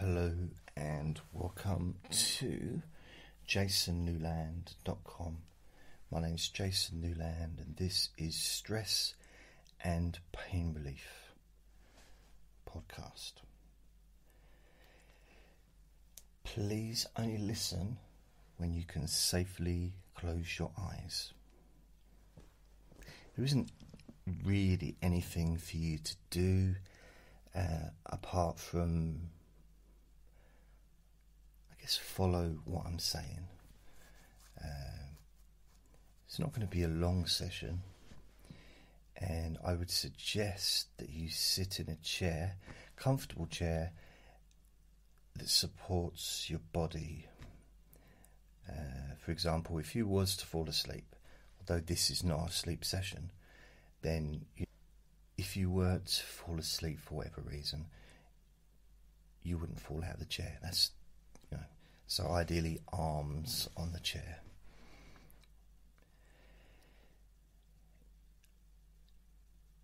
Hello and welcome to jasonnewland.com. My name is Jason Newland and this is Stress and Pain Relief Podcast. Please only listen when you can safely close your eyes. There isn't really anything for you to do apart from follow what I'm saying. It's not going to be a long session, and I would suggest that you sit in a chair, comfortable chair that supports your body. For example, if you was to fall asleep, although this is not a sleep session, then if you were to fall asleep for whatever reason, you wouldn't fall out of the chair. So ideally, arms on the chair.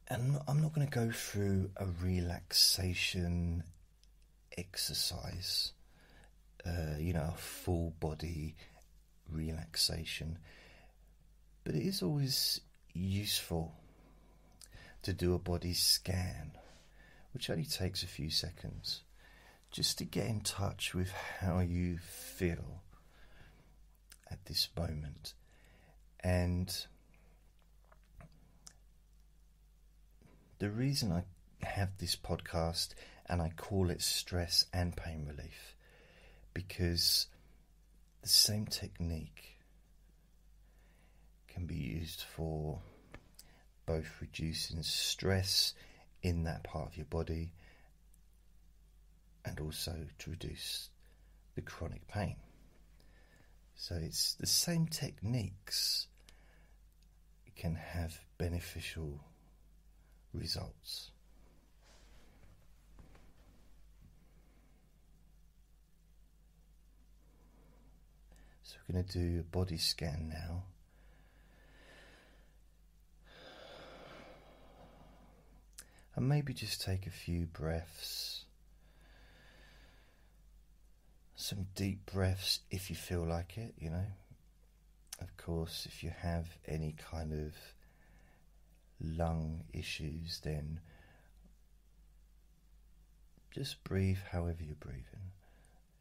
And I'm not going to go through a relaxation exercise, a full body relaxation. But it is always useful to do a body scan, which only takes a few seconds, just to get in touch with how you feel at this moment. And the reason I have this podcast and I call it Stress and Pain Relief, because the same technique can be used for both reducing stress in that part of your body and also to reduce the chronic pain. So it's the same techniques can have beneficial results. So we're going to do a body scan now. And maybe just take a few breaths. Some deep breaths if you feel like it, Of course, if you have any kind of lung issues, then just breathe however you're breathing.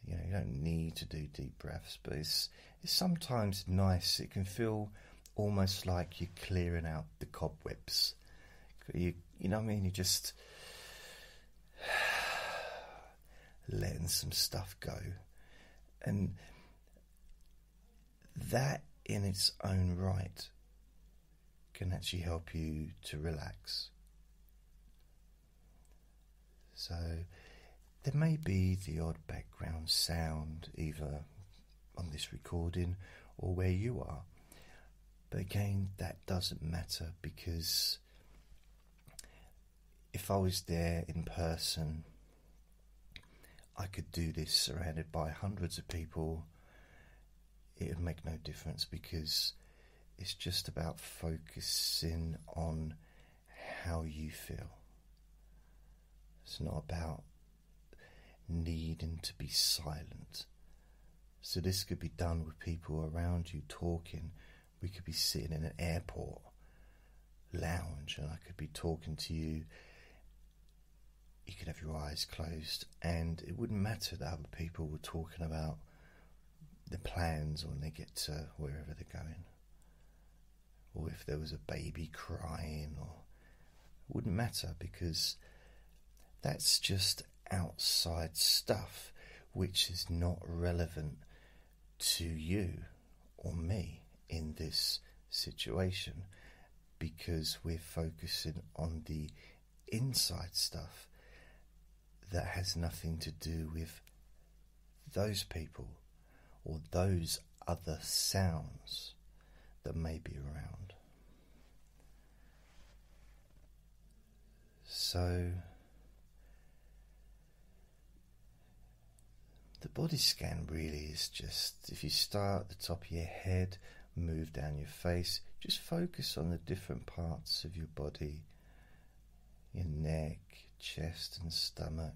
You don't need to do deep breaths, but it's sometimes nice. It can feel almost like you're clearing out the cobwebs. You know what I mean? You're just letting some stuff go. And that in its own right can actually help you to relax. So there may be the odd background sound either on this recording or where you are. But again, that doesn't matter, because if I was there in person, I could do this surrounded by hundreds of people. It would make no difference, because it's just about focusing on how you feel. It's not about needing to be silent. So this could be done with people around you talking. We could be sitting in an airport lounge and I could be talking to you. You could have your eyes closed and it wouldn't matter that other people were talking about their plans when they get to wherever they're going. Or if there was a baby crying, or it wouldn't matter, because that's just outside stuff which is not relevant to you or me in this situation, because we're focusing on the inside stuff that has nothing to do with those people or those other sounds that may be around. So the body scan really is just, if you start at the top of your head, move down your face, just focus on the different parts of your body, your neck, chest and stomach,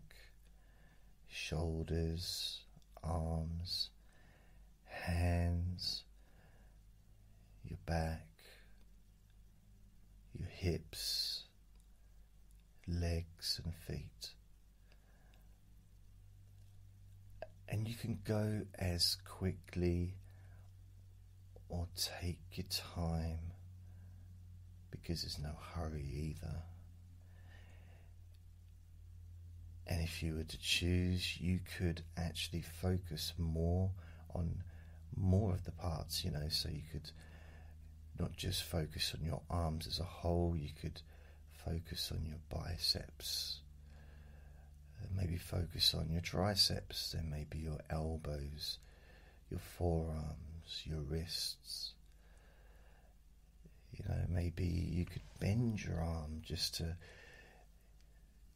shoulders, arms, hands, your back, your hips, legs and feet. And you can go as quickly or take your time, because there's no hurry either. And if you were to choose, you could actually focus more on more of the parts, you know, so you could not just focus on your arms as a whole, you could focus on your biceps, maybe focus on your triceps, then maybe your elbows, your forearms, your wrists. You know, maybe you could bend your arm just to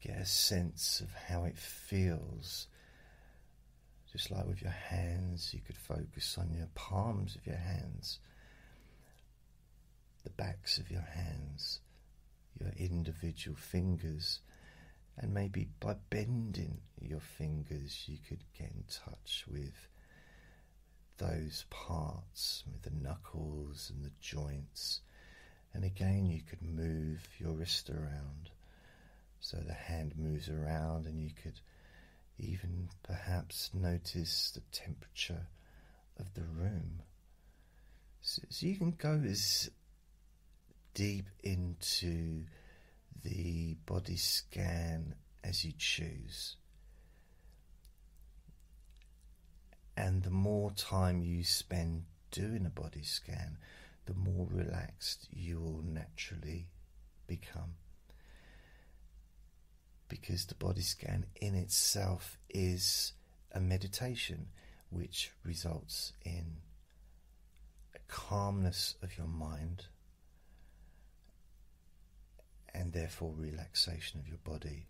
get a sense of how it feels. Just like with your hands, you could focus on your palms of your hands, the backs of your hands, your individual fingers. And maybe by bending your fingers, you could get in touch with those parts, with the knuckles and the joints. And again, you could move your wrist around, so the hand moves around, and you could even perhaps notice the temperature of the room. So you can go as deep into the body scan as you choose. And the more time you spend doing a body scan, the more relaxed you will naturally become, because the body scan in itself is a meditation, which results in a calmness of your mind, and therefore relaxation of your body,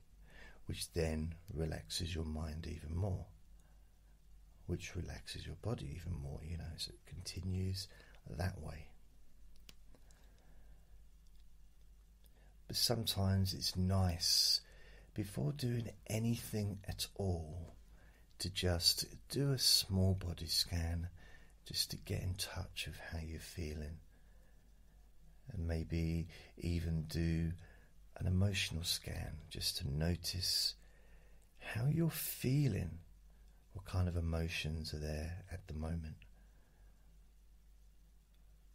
which then relaxes your mind even more, which relaxes your body even more, you know, so it continues that way. But sometimes it's nice, before doing anything at all, to just do a small body scan, just to get in touch with how you're feeling. And maybe even do an emotional scan, just to notice how you're feeling, what kind of emotions are there at the moment.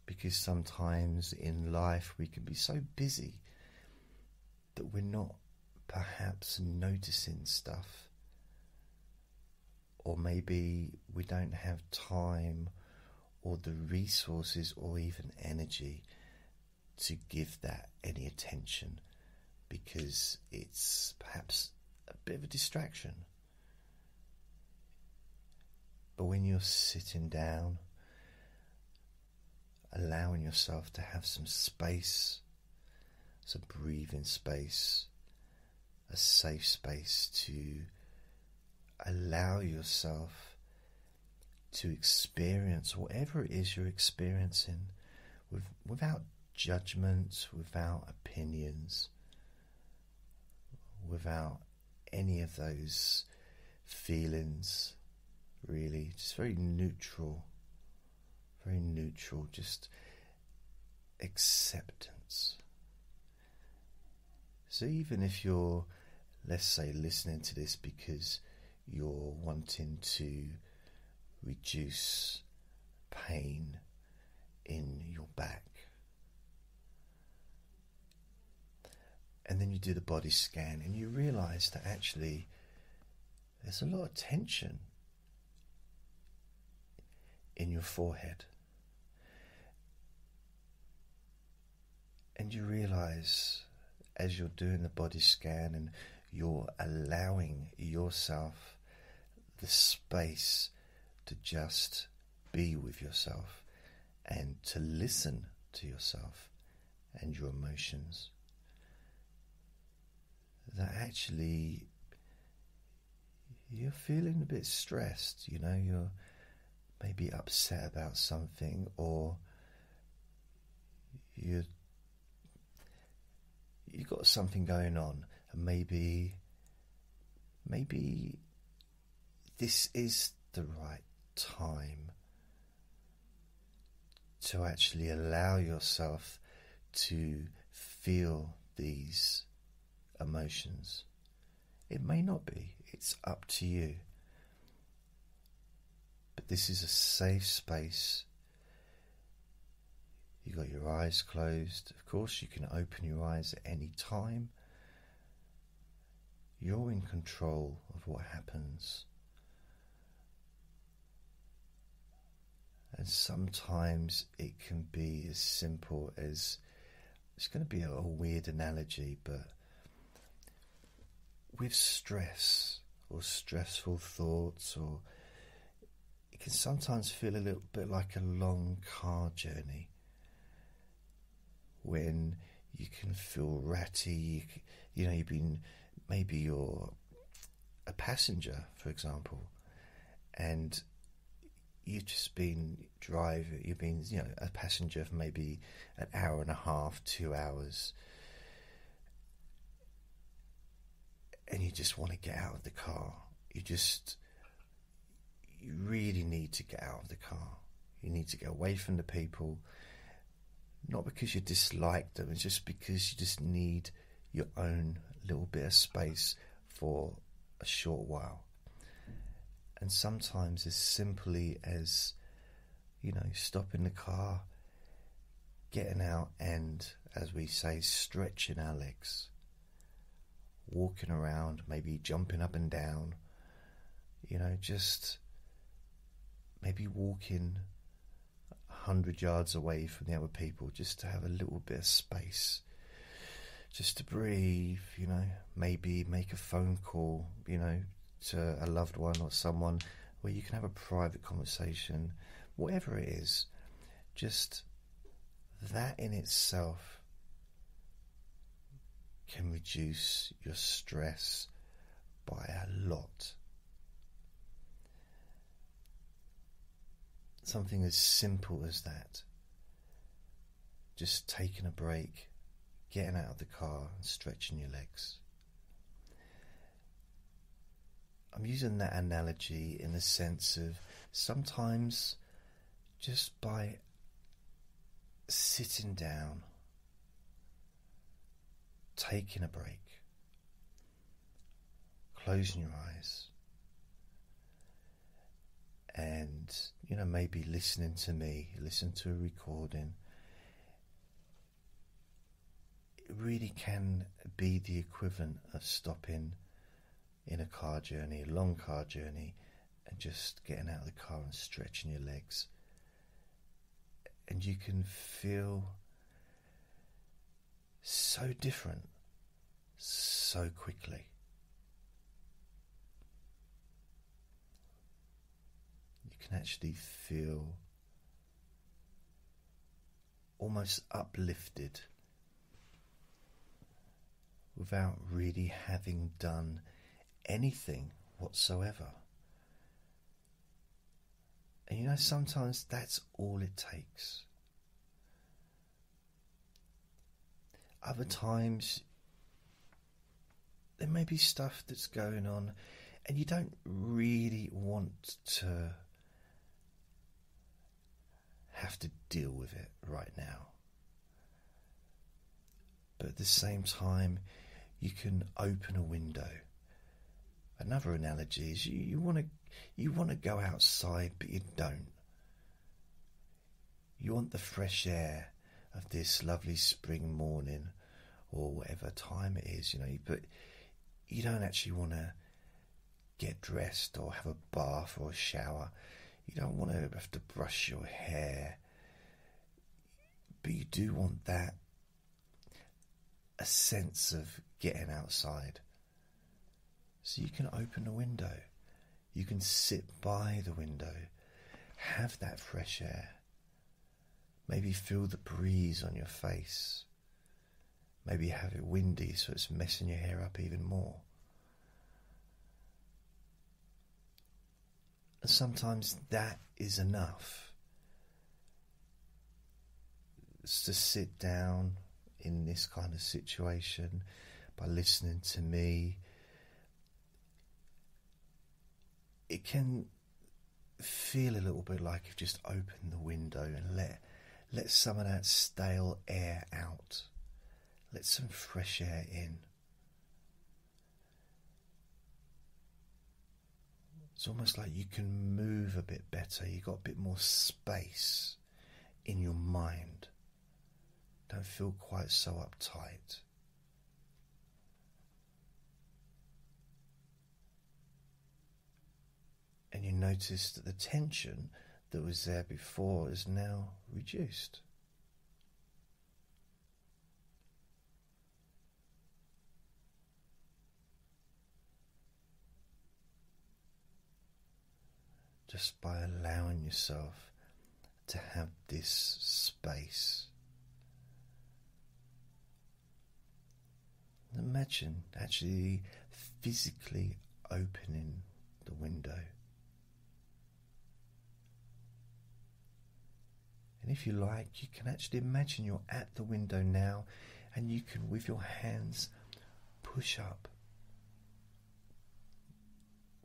Because sometimes in life we can be so busy that we're not perhaps noticing stuff, or maybe we don't have time or the resources or even energy to give that any attention, because it's perhaps a bit of a distraction. But when you're sitting down, allowing yourself to have some space, some breathing space, a safe space to allow yourself to experience whatever it is you're experiencing, without judgments, without opinions, without any of those feelings, really, just very neutral, just acceptance. So even if you're, let's say, listening to this because you're wanting to reduce pain in your back, and then you do the body scan and you realise that actually there's a lot of tension in your forehead, and you realise as you're doing the body scan and you're allowing yourself the space to just be with yourself and to listen to yourself and your emotions, that actually you're feeling a bit stressed, you know, you're maybe upset about something, or you've got something going on, and maybe this is the right time to actually allow yourself to feel these emotions. It may not be, it's up to you. But this is a safe space. You've got your eyes closed. Of course, you can open your eyes at any time. You're in control of what happens. And sometimes it can be as simple as, it's going to be a weird analogy, but with stress or stressful thoughts, or it can sometimes feel a little bit like a long car journey when you can feel ratty. You know, you've been, maybe you're a passenger, for example, and you've just been driving, you've been, you know, a passenger for maybe an hour and a half, 2 hours, and you just want to get out of the car. You really need to get out of the car. You need to get away from the people, not because you dislike them, it's just because you just need your own little bit of space for a short while. And sometimes as simply as, you know, stopping the car, getting out and, as we say, stretching our legs, walking around, maybe jumping up and down, you know, just maybe walking 100 yards away from the other people just to have a little bit of space, just to breathe, you know, maybe make a phone call, you know, to a loved one or someone where you can have a private conversation, whatever it is. Just that in itself can reduce your stress by a lot. Something as simple as that, just taking a break, getting out of the car and stretching your legs. I'm using that analogy in the sense of, sometimes just by sitting down, taking a break, closing your eyes, and, you know, maybe listening to me, listen to a recording, it really can be the equivalent of stopping in a car journey, a long car journey, and just getting out of the car and stretching your legs. And you can feel so different so quickly. You can actually feel almost uplifted without really having done anything whatsoever. And you know, sometimes that's all it takes. Other times there may be stuff that's going on and you don't really want to have to deal with it right now, but at the same time you can open a window. Another analogy is you want to go outside, but you don't. You want the fresh air of this lovely spring morning, or whatever time it is, you know. But you don't actually want to get dressed or have a bath or a shower. You don't want to have to brush your hair, but you do want that, a sense of getting outside. So you can open a window, you can sit by the window, have that fresh air, maybe feel the breeze on your face, maybe have it windy so it's messing your hair up even more. And sometimes that is enough. It's to sit down in this kind of situation by listening to me. it can feel a little bit like you've just opened the window and let some of that stale air out. Let some fresh air in. It's almost like you can move a bit better. You've got a bit more space in your mind. Don't feel quite so uptight. And you notice that the tension that was there before is now reduced. Just by allowing yourself to have this space. Imagine actually physically opening the window. And if you like, you can actually imagine you're at the window now, and you can, with your hands, push up.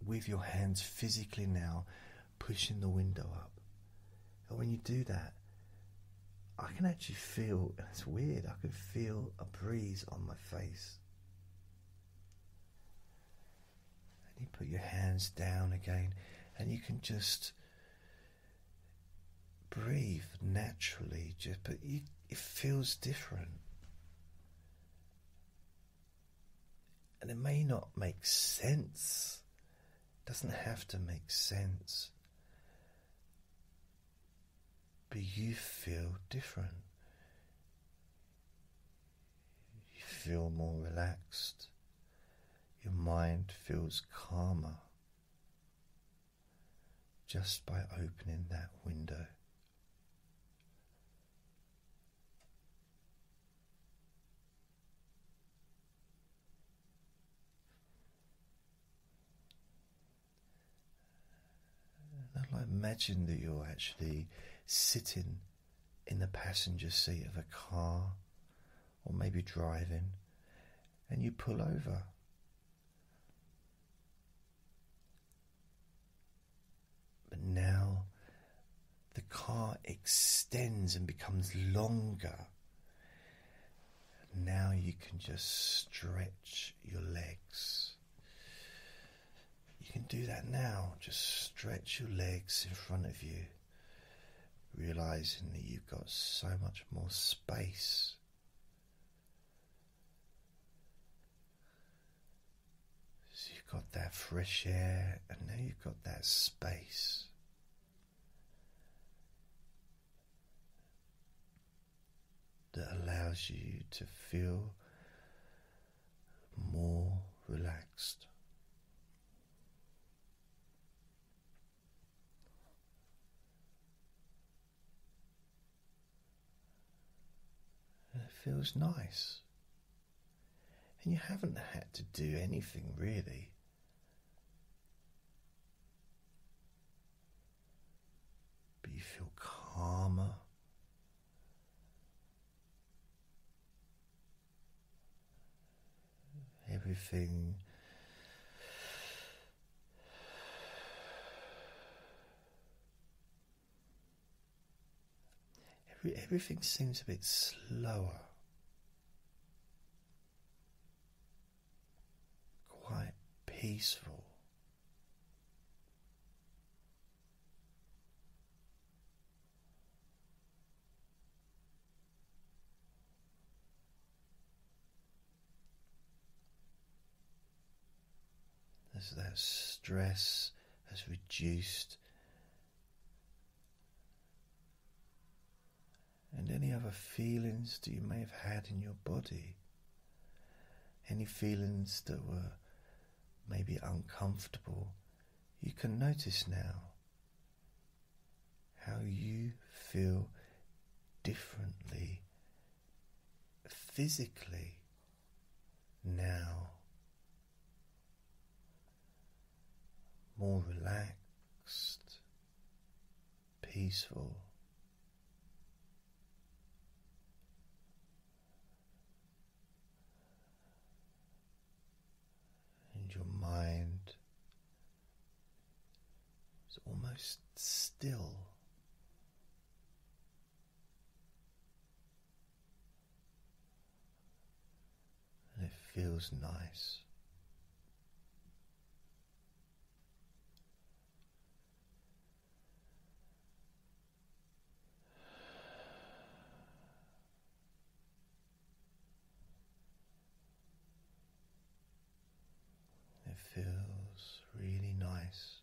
With your hands physically now, pushing the window up. And when you do that, I can actually feel, and it's weird, I can feel a breeze on my face. And you put your hands down again, and you can just breathe naturally, but it feels different. And it may not make sense. Doesn't have to make sense, but you feel different. You feel more relaxed. Your mind feels calmer just by opening that window. Imagine that you're actually sitting in the passenger seat of a car, or maybe driving, and you pull over. But now the car extends and becomes longer. Now you can just stretch your legs. You can do that now. Just stretch your legs in front of you, realizing that you've got so much more space. So you've got that fresh air, and now you've got that space. That allows you to feel more relaxed. Feels nice, and you haven't had to do anything really. But you feel calmer, everything everything seems a bit slower. Peaceful. As that stress has reduced, and any other feelings that you may have had in your body, any feelings that were maybe uncomfortable, you can notice now how you feel differently physically now. More relaxed, peaceful. Your mind It's almost still. And it feels nice. It feels really nice.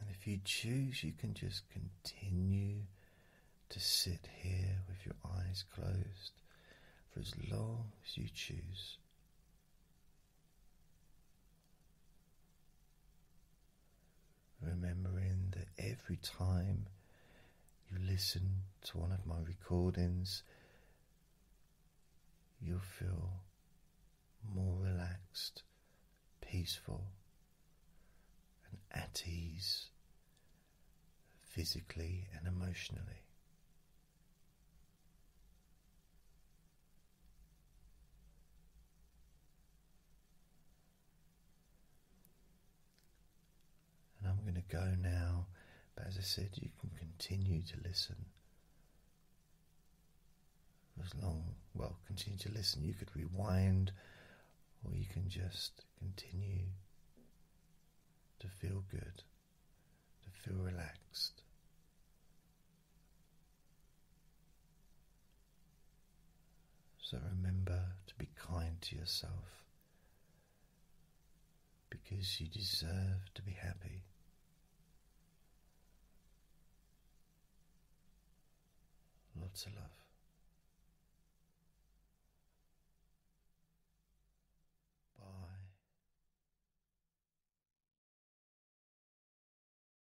And if you choose, you can just continue to sit here with your eyes closed for as long as you choose. Remembering that every time you listen to one of my recordings, you'll feel more relaxed, peaceful, and at ease, physically and emotionally. I'm going to go now, but as I said, you can continue to listen as long, continue to listen. You could rewind, or you can just continue to feel good, to feel relaxed. So remember to be kind to yourself, because you deserve to be happy. Lots of love.